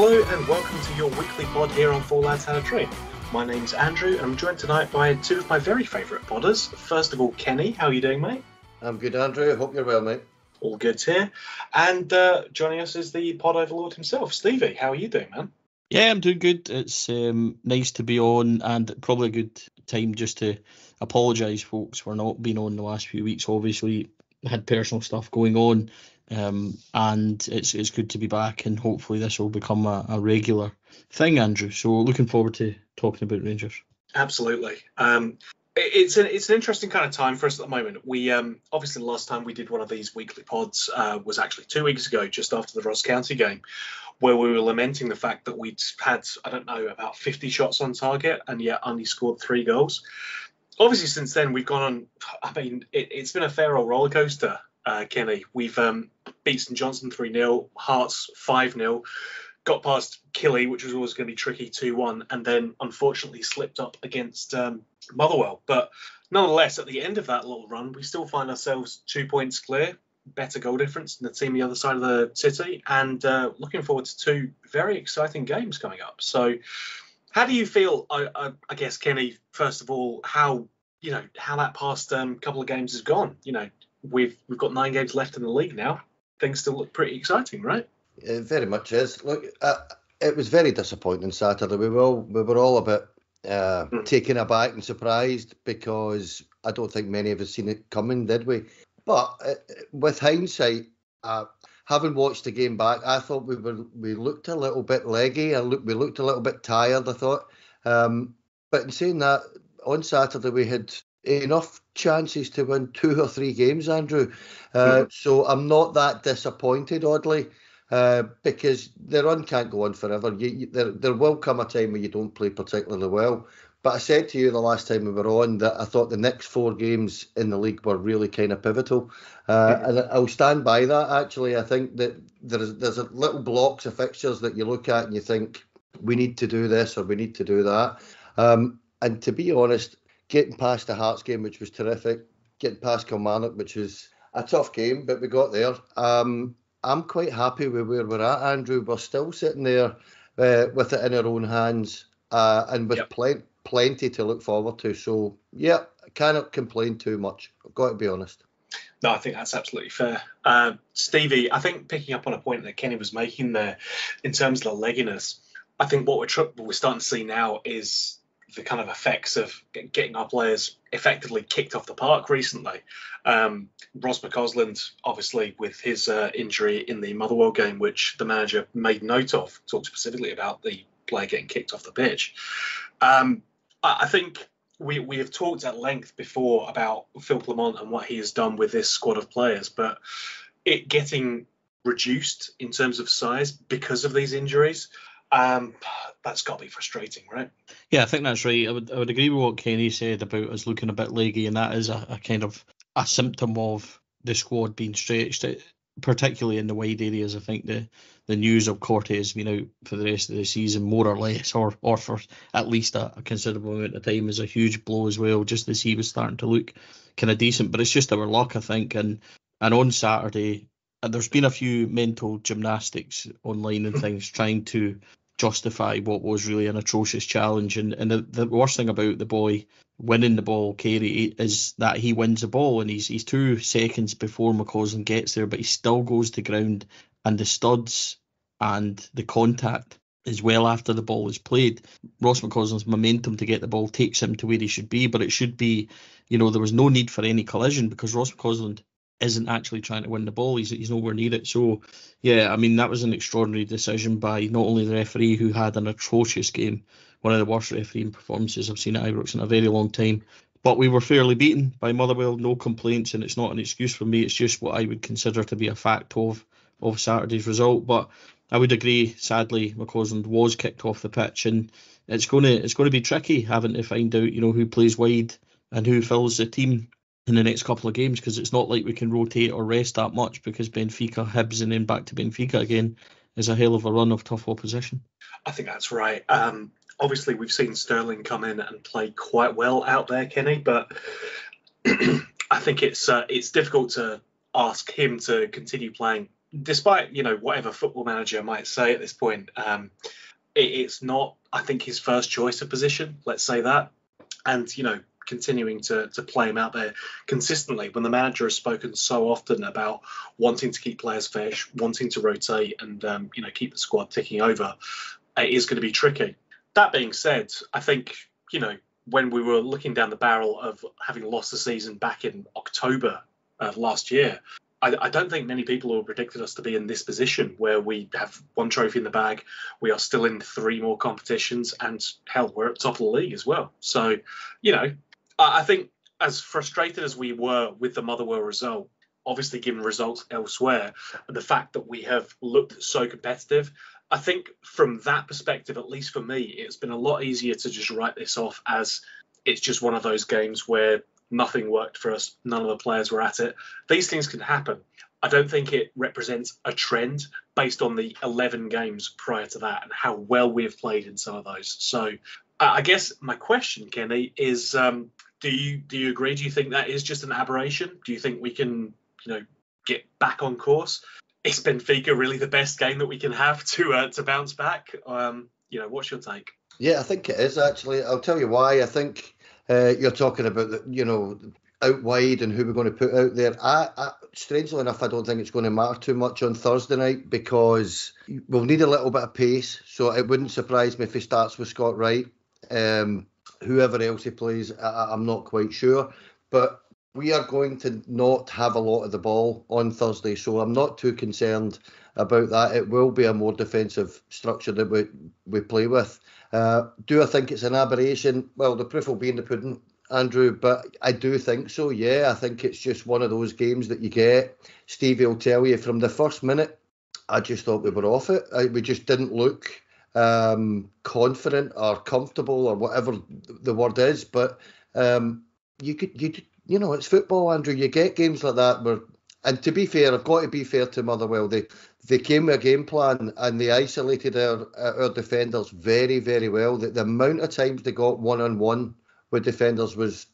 Hello and welcome to your weekly pod here on Four Lads Had A Dream. My name's Andrew and I'm joined tonight by two of my very favourite podders. First of all, Kenny, how are you doing, mate? I'm good, Andrew. I hope you're well, mate. All good here. And joining us is the pod overlord himself, Stevie. How are you doing, man? Yeah, I'm doing good. It's nice to be on, and probably a good time just to apologise, folks, for not being on the last few weeks. Obviously, I had personal stuff going on. And it's good to be back, and hopefully this will become a regular thing, Andrew. So looking forward to talking about Rangers. Absolutely. It's an interesting kind of time for us at the moment. We obviously the last time we did one of these weekly pods was actually 2 weeks ago, just after the Ross County game, where we were lamenting the fact that we'd had, I don't know, about 50 shots on target and yet only scored 3 goals. Obviously since then we've gone on, I mean, it's been a fair old roller coaster. Kelly, we've beaten Johnson 3-0, Hearts 5-0, got past Killy, which was always going to be tricky, 2-1, and then unfortunately slipped up against Motherwell. But nonetheless, at the end of that little run, we still find ourselves 2 points clear, better goal difference than the team the other side of the city, and looking forward to two very exciting games coming up. So how do you feel, I guess, Kenny, first of all, how that past couple of games has gone? You know, We've got 9 games left in the league now. Things still look pretty exciting, right? It very much is. Look, it was very disappointing Saturday. We were all a bit taken aback and surprised, because I don't think many of us seen it coming, did we? But with hindsight, having watched the game back, I thought we looked a little bit leggy. We looked a little bit tired, I thought. But in saying that, on Saturday we had enough chances to win 2 or 3 games, Andrew. So I'm not that disappointed, oddly, because the run can't go on forever. There will come a time when you don't play particularly well. But I said to you the last time we were on that I thought the next 4 games in the league were really kind of pivotal. And I'll stand by that, actually. I think that there's a little blocks of fixtures that you look at and you think, we need to do this or we need to do that. And to be honest, getting past the Hearts game, which was terrific, getting past Kilmarnock, which was a tough game, but we got there. I'm quite happy with where we're at, Andrew. We're still sitting there with it in our own hands and with plenty to look forward to. So, yeah, I cannot complain too much. I've got to be honest. No, I think that's absolutely fair. Stevie, I think picking up on a point that Kenny was making there in terms of the legginess, I think what we're starting to see now is the kind of effects of getting our players effectively kicked off the park recently. Ross McCausland, obviously, with his injury in the Motherwell game, which the manager made note of, talked specifically about the player getting kicked off the pitch. I think we have talked at length before about Philippe Clement and what he has done with this squad of players, but it getting reduced in terms of size because of these injuries, that's got to be frustrating, right? Yeah, I think that's right. I would agree with what Kenny said about us looking a bit leggy, and that is a kind of a symptom of the squad being stretched, particularly in the wide areas. I think the news of Cortez being out for the rest of the season, more or less, or for at least a considerable amount of time, is a huge blow as well, just as he was starting to look kind of decent. But it's just our luck, I think. And on Saturday, there's been a few mental gymnastics online and things trying to justify what was really an atrocious challenge. And the worst thing about the boy winning the ball, Carey, is that he wins the ball and he's 2 seconds before McCausland gets there, but he still goes to ground, and the studs and the contact is well after the ball is played. Ross McCausland's momentum to get the ball takes him to where he should be, but it should be, there was no need for any collision because Ross McCausland isn't actually trying to win the ball. He's nowhere near it. So, yeah, I mean, that was an extraordinary decision by not only the referee, who had an atrocious game, one of the worst refereeing performances I've seen at Ibrox in a very long time, but we were fairly beaten by Motherwell, no complaints, and it's not an excuse for me. It's just what I would consider to be a fact of Saturday's result. But I would agree, sadly, McCausland was kicked off the pitch, and it's going to be tricky having to find out, who plays wide and who fills the team in the next couple of games, because it's not like we can rotate or rest that much, because Benfica, Hibs, and then back to Benfica again is a hell of a run of tough opposition. I think that's right. Obviously, we've seen Sterling come in and play quite well out there, Kenny, but I think it's difficult to ask him to continue playing despite, you know, whatever Football Manager might say at this point, it's not, I think, his first choice of position, let's say that. And, you know, continuing to play him out there consistently when the manager has spoken so often about wanting to keep players fresh, wanting to rotate and, you know, keep the squad ticking over, it is going to be tricky. That being said, I think, you know, when we were looking down the barrel of having lost the season back in October of last year, I don't think many people have predicted us to be in this position where we have one trophy in the bag, we are still in three more competitions, and hell, we're at top of the league as well. So, you know, I think as frustrated as we were with the Motherwell result, obviously given results elsewhere, and the fact that we have looked so competitive, I think from that perspective, at least for me, it's been a lot easier to just write this off as it's just one of those games where nothing worked for us, none of the players were at it. These things can happen. I don't think it represents a trend based on the 11 games prior to that and how well we have played in some of those. So I guess my question, Kenny, is do you agree? Do you think that is just an aberration? Do you think we can, you know, get back on course? Is Benfica really the best game that we can have to bounce back? You know, what's your take? Yeah, I think it is, actually. I'll tell you why. I think you're talking about, you know, out wide and who we're going to put out there. I, strangely enough, I don't think it's going to matter too much on Thursday night because we'll need a little bit of pace. So it wouldn't surprise me if he starts with Scott Wright. Whoever else he plays, I'm not quite sure. But we are going to not have a lot of the ball on Thursday, so I'm not too concerned about that. It will be a more defensive structure that we play with. Do I think it's an aberration? Well, the proof will be in the pudding, Andrew, but I do think so, yeah. I think it's just one of those games that you get. Stevie will tell you, from the first minute, I just thought we were off it. We just didn't look confident or comfortable or whatever the word is, but you know, it's football, Andrew. You get games like that where, and to be fair, I've got to be fair to Motherwell. They came with a game plan and they isolated our defenders very, very well. The amount of times they got one-on-one with defenders was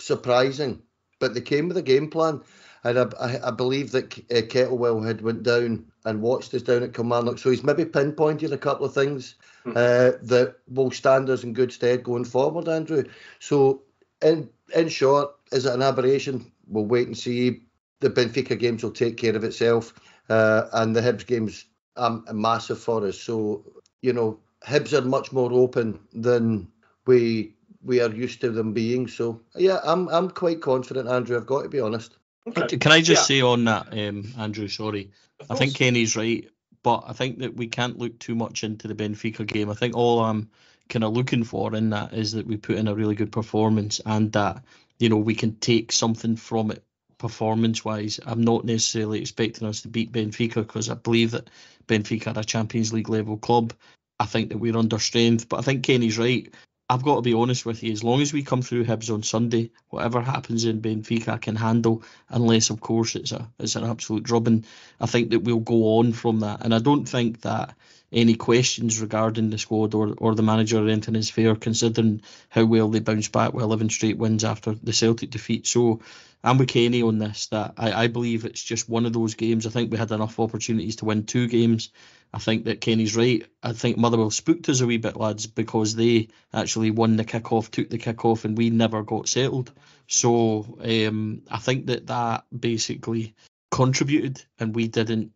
surprising, but they came with a game plan. And I believe that Kettlewell had went down and watched us down at Kilmarnock, so he's maybe pinpointed a couple of things that will stand us in good stead going forward, Andrew. So, in short, is it an aberration? We'll wait and see. The Benfica games will take care of itself, and the Hibs games are massive for us. So, you know, Hibs are much more open than we are used to them being. So, yeah, I'm quite confident, Andrew. I've got to be honest. Okay. Can I just say on that, Andrew, sorry. I think Kenny's right, but I think that we can't look too much into the Benfica game. I think all I'm kind of looking for in that is that we put in a really good performance and that, you know, we can take something from it performance-wise. I'm not necessarily expecting us to beat Benfica because I believe that Benfica are a Champions League level club. I think that we're under strength, but I think Kenny's right. I've got to be honest with you, as long as we come through Hibs on Sunday, whatever happens in Benfica I can handle, unless, of course, it's an absolute drubbing. I think that we'll go on from that. And I don't think that any questions regarding the squad or the manager or anything is fair, considering how well they bounced back with 11 straight wins after the Celtic defeat. So I'm with Kenny on this, that I believe it's just one of those games. I think we had enough opportunities to win two games. I think that Kenny's right. I think Motherwell spooked us a wee bit, lads, because they actually won the kick-off, took the kick-off, and we never got settled. So I think that basically contributed, and we didn't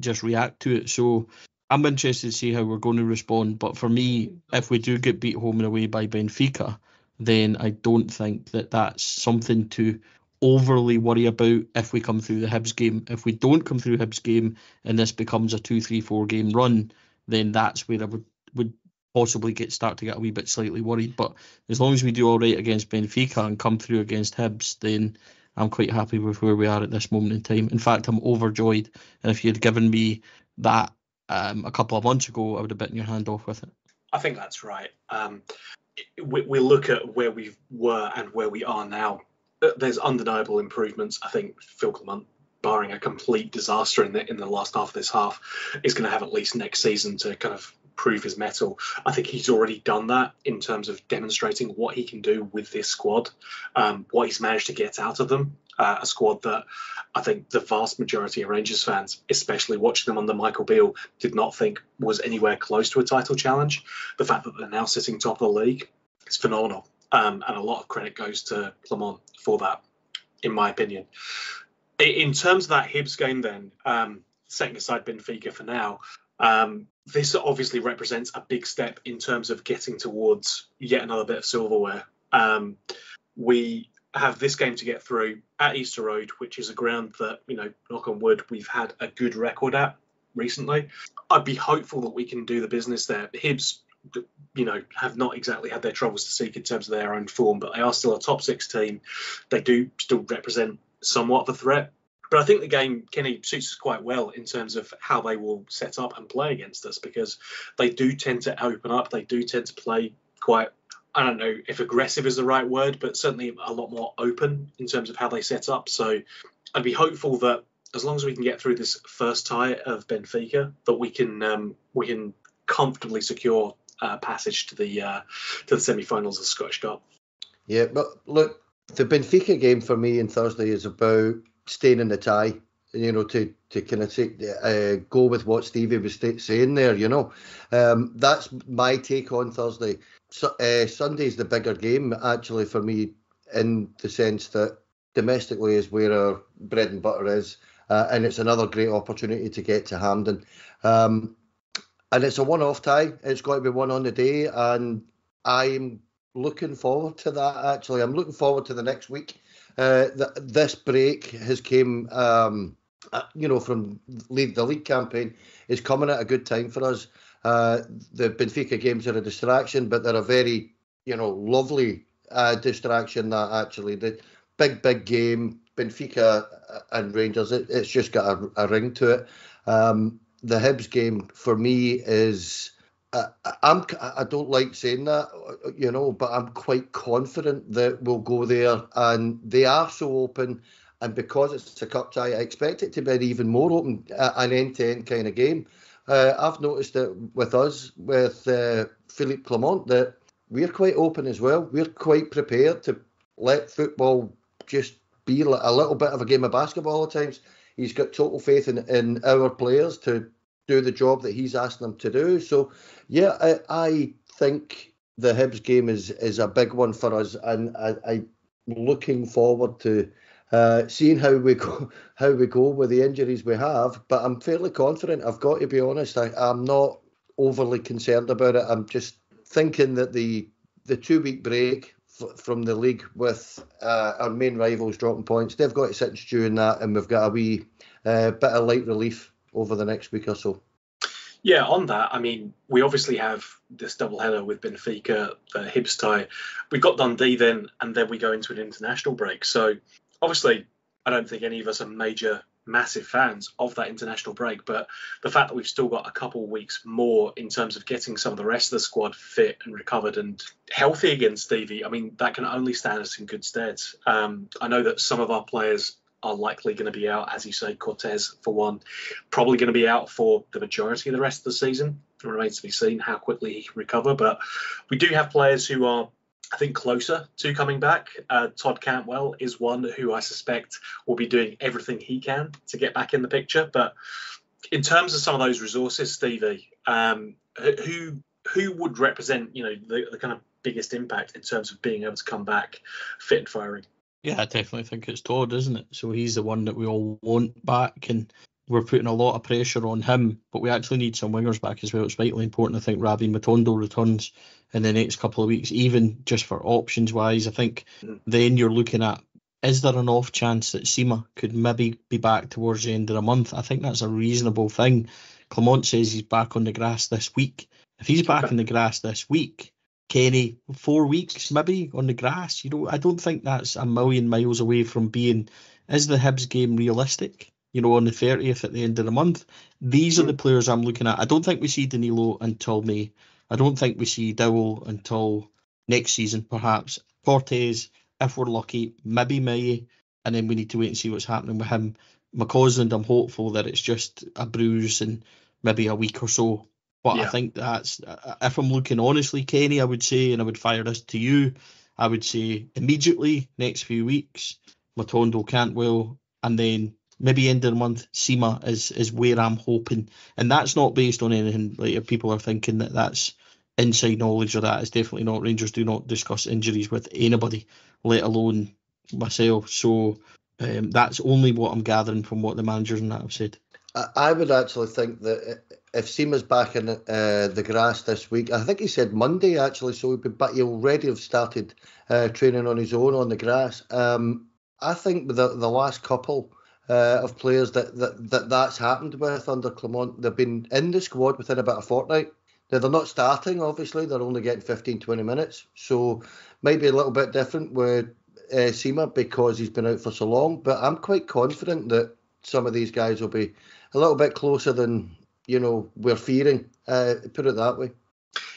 just react to it. So I'm interested to see how we're going to respond. But for me, if we do get beat home and away by Benfica, then I don't think that that's something to overly worry about if we come through the Hibs game. If we don't come through Hibs game and this becomes a 2-3-4 game run, then that's where I would possibly start to get a wee bit slightly worried. But as long as we do all right against Benfica and come through against Hibs, then I'm quite happy with where we are at this moment in time. In fact, I'm overjoyed. And if you had given me that a couple of months ago, I would have bitten your hand off with it. I think that's right. We look at where we were and where we are now. There's undeniable improvements. I think Phil Clement, barring a complete disaster in the last half of this half, is going to have at least next season to kind of prove his mettle. I think he's already done that in terms of demonstrating what he can do with this squad, what he's managed to get out of them. A squad that I think the vast majority of Rangers fans, especially watching them under Michael Beale, did not think was anywhere close to a title challenge. The fact that they're now sitting top of the league is phenomenal. And a lot of credit goes to Clement for that, in my opinion. In terms of that Hibs game then, setting aside Benfica for now, this obviously represents a big step in terms of getting towards yet another bit of silverware. We have this game to get through at Easter Road, which is a ground that, you know, knock on wood, we've had a good record at recently. I'd be hopeful that we can do the business there. Hibs, you know, have not exactly had their troubles to seek in terms of their own form, but they are still a top six team. They do still represent somewhat of a threat. But I think the game, Kenny, suits us quite well in terms of how they will set up and play against us, because they do tend to open up. They do tend to play quite, I don't know if aggressive is the right word, but certainly a lot more open in terms of how they set up. So I'd be hopeful that as long as we can get through this first tie of Benfica, that we can comfortably secure passage to the semi-finals of the Scottish Cup. Yeah, but look, the Benfica game for me on Thursday is about staying in the tie, you know, to kind of take, go with what Stevie was saying there, you know. That's my take on Thursday. So, Sunday's the bigger game, actually, for me, in the sense that domestically is where our bread and butter is, and it's another great opportunity to get to Hampden. And it's a one-off tie. It's got to be won on the day, and I'm looking forward to that, actually. I'm looking forward to the next week. This break has came, you know, from the league campaign is coming at a good time for us. The Benfica games are a distraction, but they're a very, you know, lovely distraction. That actually, the big game, Benfica and Rangers, it's just got a ring to it. The Hibs game for me is, I don't like saying that, you know, but I'm quite confident that we'll go there, and they are so open. And because it's a cup tie, I expect it to be an even more open, an end-to-end kind of game. I've noticed that with us, with Philippe Clement, that we're quite open as well. We're quite prepared to let football just be a little bit of a game of basketball at times. He's got total faith in our players to do the job that he's asked them to do. So, yeah, I think the Hibs game is a big one for us, and I'm looking forward to seeing how we go with the injuries we have. But I'm fairly confident. I've got to be honest. I'm not overly concerned about it. I'm just thinking that the 2 week break from the league with our main rivals dropping points, they've got to sit during that, and we've got a wee bit of light relief over the next week or so. Yeah, on that, I mean, we obviously have this doubleheader with Benfica, the Hibs tie. We've got Dundee then, and then we go into an international break. So obviously, I don't think any of us are massive fans of that international break, but the fact that we've still got a couple weeks more in terms of getting some of the rest of the squad fit and recovered and healthy again, Stevie, I mean, that can only stand us in good stead. I know that some of our players are likely going to be out, as you say, Cortez for one, probably going to be out for the majority of the rest of the season. It remains to be seen how quickly he can recover, but we do have players who are, I think, closer to coming back. Todd Cantwell is one who I suspect will be doing everything he can to get back in the picture. But in terms of some of those resources, Stevie, who would represent, you know, the kind of biggest impact in terms of being able to come back fit and firing? Yeah, I definitely think it's Todd, isn't it? So he's the one that we all want back, and we're putting a lot of pressure on him, but we actually need some wingers back as well. It's vitally important. I think Ravi Matondo returns in the next couple of weeks, even just for options-wise. I think then you're looking at, is there an off chance that Seema could maybe be back towards the end of the month? I think that's a reasonable thing. Clement says he's back on the grass this week. If he's back on the grass this week, Kenny, 4 weeks maybe on the grass. You know, I don't think that's a million miles away from being, is the Hibs game realistic? You know, on the 30th at the end of the month, these are the players I'm looking at. I don't think we see Danilo until May. I don't think we see Dowell until next season, perhaps. Cortez, if we're lucky, maybe May, and then we need to wait and see what's happening with him. McCausland, I'm hopeful that it's just a bruise and maybe a week or so But yeah. I think that's, if I'm looking honestly, Kenny, I would say, and I would fire this to you, I would say immediately, next few weeks, Matondo, Cantwell, and then maybe end of the month, Seema is where I'm hoping. And that's not based on anything. Like, if people are thinking that that's inside knowledge or that, it's definitely not. Rangers do not discuss injuries with anybody, let alone myself. So that's only what I'm gathering from what the managers and that have said. I would actually think that if Seema's back in the grass this week, I think he said Monday actually, so he'd be, but he already have started training on his own on the grass. I think the last couple of players that's happened with under Clement, they've been in the squad within about a fortnight. Now, they're not starting, obviously, they're only getting 15, 20 minutes, so maybe a little bit different with Seema because he's been out for so long, but I'm quite confident that some of these guys will be a little bit closer than, you know, we're fearing, put it that way.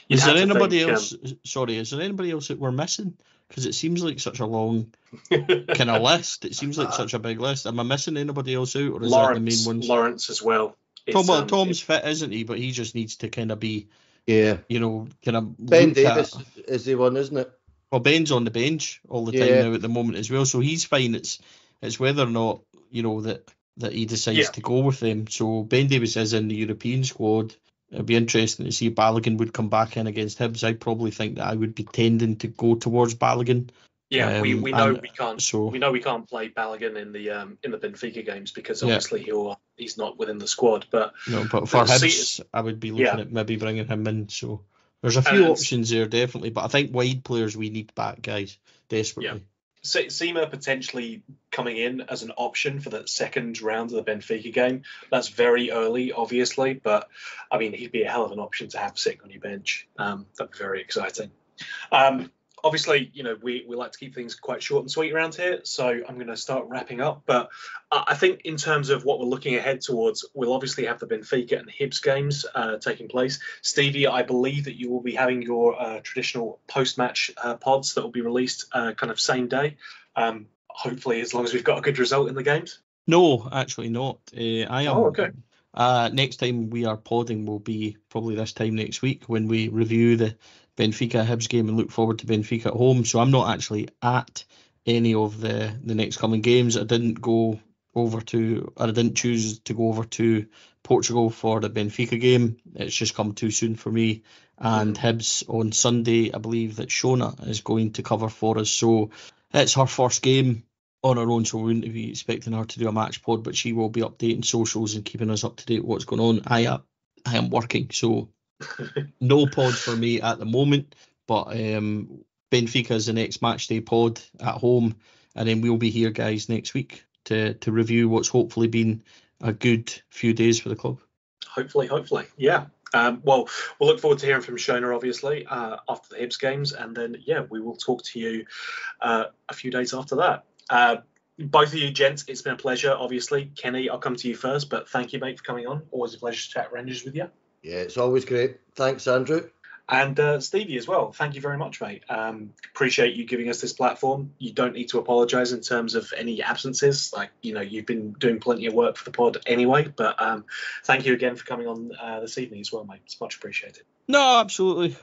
Is there anybody else? Sorry, is there anybody else that we're missing? Because it seems like such a long kind of list. It seems like such a big list. Am I missing anybody else out, or is that the main ones? Lawrence as well. Tom's fit, isn't he? But he just needs to kind of be, yeah, you know, kind of. Ben Davis is the one, isn't it? Well, Ben's on the bench all the time now at the moment as well, so he's fine. It's whether or not, you know, that he decides to go with them. So Ben Davis is in the European squad. It'd be interesting to see if Balogun would come back in against Hibs. I probably think that I would be tending to go towards Balogun. Yeah, we know we can't. So we know we can't play Balogun in the Benfica games because obviously he's not within the squad. But no, but for Hibs, I would be looking at maybe bringing him in. So there's a few options there definitely, but I think wide players we need back, guys, desperately. Yeah. Seema potentially coming in as an option for the second round of the Benfica game. That's very early, obviously, but I mean, he'd be a hell of an option to have sitting on your bench. That'd be very exciting. Obviously, you know, we like to keep things quite short and sweet around here, so I'm going to start wrapping up. But I think in terms of what we're looking ahead towards, we'll obviously have the Benfica and the Hibs games taking place. Stevie, I believe that you will be having your traditional post-match pods that will be released kind of same day, hopefully as long as we've got a good result in the games. No, actually not. I am. Oh, okay. Next time we are podding will be probably this time next week when we review the Benfica Hibs game and look forward to Benfica at home. So I'm not actually at any of the next coming games. I didn't choose to go over to Portugal for the Benfica game. It's just come too soon for me. And Hibs on Sunday, I believe that Shona is going to cover for us. So it's her first game on her own, so we wouldn't be expecting her to do a match pod, but she will be updating socials and keeping us up to date with what's going on. I am working, so no pod for me at the moment, but Benfica is the next match day pod at home, and then we'll be here, guys, next week to review what's hopefully been a good few days for the club. Hopefully, yeah. Well, we'll look forward to hearing from Shona, obviously, after the Hibs games, and then, yeah, we will talk to you a few days after that. Both of you gents, it's been a pleasure, obviously. Kenny, I'll come to you first, but thank you, mate, for coming on. Always a pleasure to chat Rangers with you. Yeah, it's always great. Thanks, Andrew. And Stevie as well. Thank you very much, mate. Appreciate you giving us this platform. You don't need to apologise in terms of any absences. Like, you know, you've been doing plenty of work for the pod anyway. But thank you again for coming on this evening as well, mate. It's much appreciated. No, absolutely.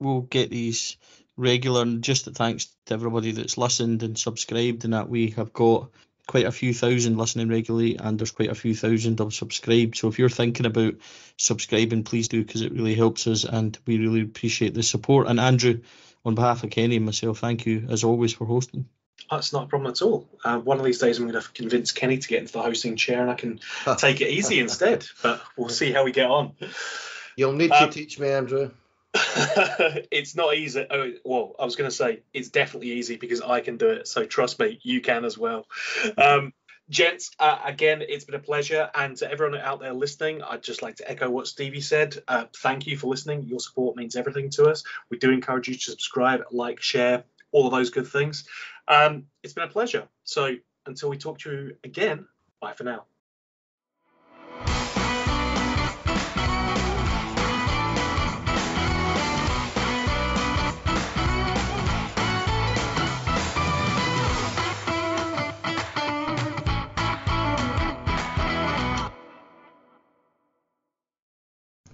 We'll get these regular, and just thanks to everybody that's listened and subscribed, and that we have got quite a few thousand listening regularly, and there's quite a few thousand of subscribed. So if you're thinking about subscribing, please do, because it really helps us and we really appreciate the support. And Andrew, on behalf of Kenny and myself, thank you as always for hosting. That's not a problem at all. One of these days I'm going to convince Kenny to get into the hosting chair and I can take it easy instead, but we'll see how we get on. You'll need to teach me, Andrew. It's not easy. Well, I was going to say it's definitely easy because I can do it, so trust me, you can as well. Gents, again, it's been a pleasure, and to everyone out there listening, I'd just like to echo what Stevie said. Thank you for listening. Your support means everything to us. We do encourage you to subscribe, like, share, all of those good things. It's been a pleasure, so until we talk to you again, bye for now.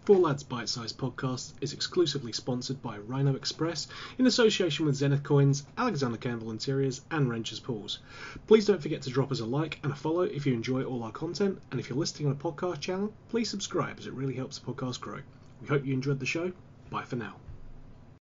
Four Lads Bite Size Podcast is exclusively sponsored by Rhino Express in association with Zenith Coins, Alexander Campbell Interiors and Wrenchers Pools. Please don't forget to drop us a like and a follow if you enjoy all our content, and if you're listening on a podcast channel, please subscribe as it really helps the podcast grow. We hope you enjoyed the show. Bye for now.